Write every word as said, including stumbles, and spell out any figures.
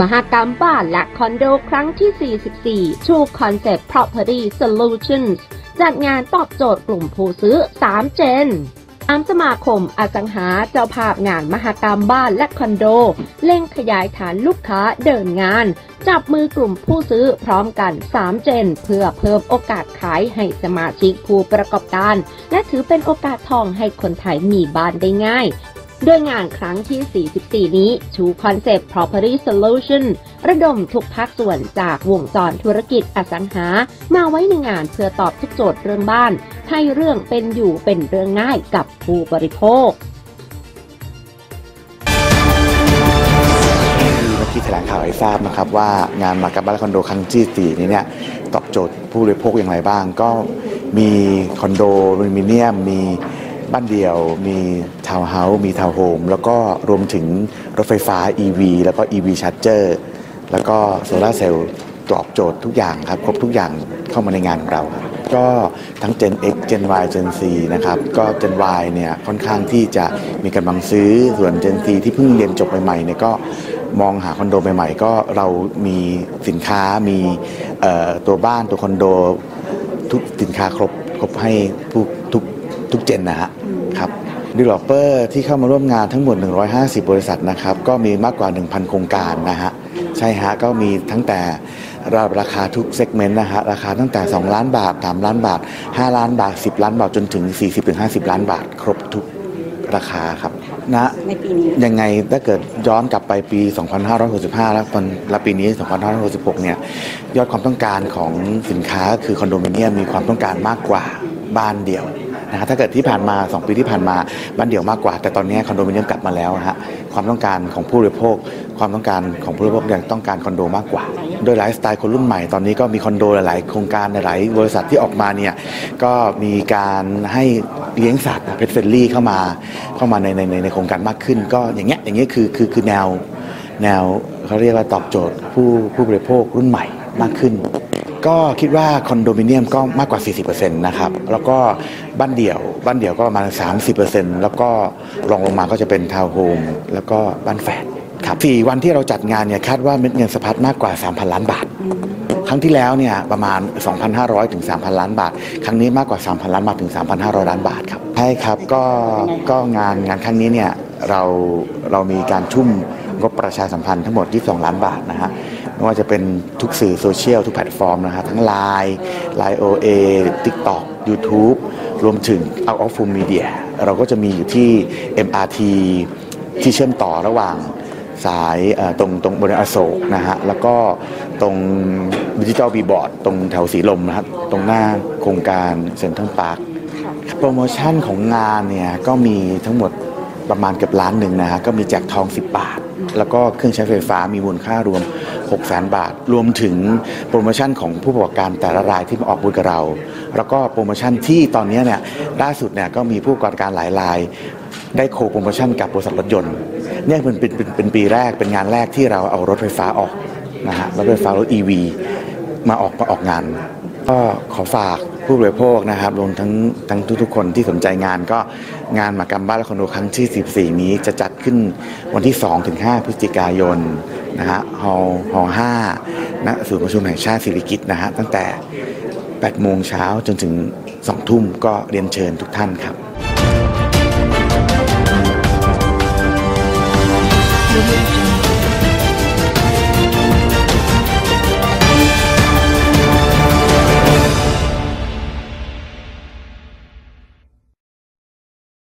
มหกรรมบ้านและคอนโดครั้งที่ สี่สิบสี่ ชูคอนเซ็ปต์ Property Solutions จัดงานตอบโจทย์กลุ่มผู้ซื้อสามเจนตามสมาคมอสังหาเจ้าภาพงานมหกรรมบ้านและคอนโดเร่งขยายฐานลูกค้าเดินงานจับมือกลุ่มผู้ซื้อพร้อมกันสามเจนเพื่อเพิ่มโอกาสขายให้สมาชิกผู้ประกอบการและถือเป็นโอกาสทองให้คนไทยมีบ้านได้ง่ายโดยงานครั้งที่ สี่สิบสี่ นี้ชูคอนเซ็ปต์ Property Solution ระดมทุกภาคส่วนจากวงจรธุรกิจอสังหามาไว้ในงานเพื่อตอบทุกโจทย์เรื่องบ้านให้เรื่องเป็นอยู่เป็นเรื่องง่ายกับผู้บริโภคที่แถลงข่าวให้ทราบนะครับว่างานมหกรรมบ้านคอนโดครั้งที่สี่นี้เนี่ยตอบโจทย์ผู้บริโภคอย่างไรบ้างก็มีคอนโดมีมิเนียมมีบ้านเดี่ยวมีทาวน์เฮาส์มีทาวน์โฮมแล้วก็รวมถึงรถไฟฟ้า อี วี แล้วก็ อี วี Charger แล้วก็โซลาร์เซลล์ตอบโจทย์ทุกอย่างครับครบทุกอย่างเข้ามาในงานของเราครับก็ทั้ง Gen X Gen Y Gen Z นะครับก็ Gen Y เนี่ยค่อนข้างที่จะมีกำลังซื้อส่วน Gen Z ที่เพิ่งเรียนจบใหม่ๆเนี่ยก็มองหาคอนโดใหม่ๆก็เรามีสินค้ามีตัวบ้านตัวคอนโดทุกสินค้าครบครบให้ทุกทุกเจนนะฮะครับดีเวลลอปเปอร์ที่เข้ามาร่วมงานทั้งหมดหนึ่งร้อยห้าสิบบริษัทนะครับก็มีมากกว่า หนึ่งพัน โครงการนะฮะใช่ฮะก็มีทั้งแต่ราคาทุกเซกเมนต์นะฮะราคาตั้งแต่สองล้านบาทสามล้านบาทห้าล้านบาทสิบล้านบาทจนถึง สี่สิบถึงห้าสิบ ล้านบาทครบทุกราคาครับนะในปีนี้ยังไงถ้าเกิดย้อนกลับไปปีสองพันห้าร้อยหกสิบห้าแล้วคนละปีนี้สองพันห้าร้อยหกสิบหกเนี่ยยอดความต้องการของสินค้าคือคอนโดมิเนียมมีความต้องการมากกว่าบ้านเดี่ยวนะถ้าเกิดที่ผ่านมาสองปีที่ผ่านมาบ้านเดี่ยวมากกว่าแต่ตอนนี้คอนโดมิเนียมกลับมาแล้วฮะความต้องการของผู้บริโภคความต้องการของผู้บริโภคยังต้องการคอนโดมากกว่าโดยไลฟ์สไตล์คนรุ่นใหม่ตอนนี้ก็มีคอนโดหลายๆโครงการหลายบริษัทที่ออกมาเนี่ยก็มีการให้เลี้ยงสัตว์เพทเฟรนลี่เข้ามาเข้ามาในในในโครงการมากขึ้นก็อย่างเงี้ยอย่างเงี้ยคือคือคือแนวแนวเขาเรียกว่าตอบโจทย์ผู้ผู้บริโภครุ่นใหม่มากขึ้นก็คิดว่าคอนโดมิเนียมก็มากกว่า สี่สิบเปอร์เซ็นต์ นะครับแล้วก็บ้านเดี่ยวบ้านเดี่ยวก็ประมาณ สามสิบเปอร์เซ็นต์ แล้วก็รองลงมาก็จะเป็นทาวน์โฮมแล้วก็บ้านแฝดครับสี่วันที่เราจัดงานเนี่ยคาดว่าเม็ดเงินสะพัดมากกว่า สามพัน ล้านบาทครั้งที่แล้วเนี่ยประมาณ สองพันห้าร้อยถึงสามพัน ล้านบาทครั้งนี้มากกว่า สามพัน ล้านบาทถึง สามพันห้าร้อย ล้านบาทครับใช่ครับก็ก็งานงานครั้งนี้เนี่ยเราเรามีการทุ่มงบประชาสัมพันธ์ทั้งหมด ยี่สิบสอง ล้านบาทนะฮะไม่ว่าจะเป็นทุกสื่อโซเชียลทุกแพลตฟอร์มนะฮะทั้ง ไลน์ ไลน์ โอ เอ TikTok YouTube รวมถึง Out of Home Media เราก็จะมีอยู่ที่ เอ็ม อาร์ ที ที่เชื่อมต่อระหว่างสายตรงตรงบริเวณอโศกนะฮะแล้วก็ตรงดิจิทัลบีบอร์ดตรงแถวสีลมนะฮะตรงหน้าโครงการเซ็นทรัลพาร์คโปรโมชั่นของงานเนี่ยก็มีทั้งหมดประมาณเกือบล้านหนึ่งนะฮะก็มีแจกทองสิบบาทแล้วก็เครื่องใช้ไฟฟ้ามีมูลค่ารวม หกแสน บาทรวมถึงโปรโมชั่นของผู้ประกอบการแต่ละรายที่มาออกบูธกับเราแล้วก็โปรโมชั่นที่ตอนนี้เนี่ยล่าสุดเนี่ยก็มีผู้ประกอบการหลายรายได้โคโปรโมชั่นกับบริษัทรถยนต์เนี่ยเป็นเป็นเป็นปีแรกเป็นงานแรกที่เราเอารถไฟฟ้าออกนะฮะรถไฟฟ้ารถ อี วี มาออกมาออกงานก็ขอฝากผู้บริโภคนะครับรวมทั้งทั้งทุกๆคนที่สนใจงานก็งานมหกรรมบ้านและคอนโดครั้งที่สี่สิบสี่นี้จะจัดขึ้นวันที่ สองถึงห้า พฤศจิกายนนะฮะฮอลล์ฮอลล์ห้าณศูนย์ประชุมแห่งชาติสิริกิติ์นะฮะตั้งแต่ แปดโมงเช้าจนถึง สองทุ่มก็เรียนเชิญทุกท่านครับ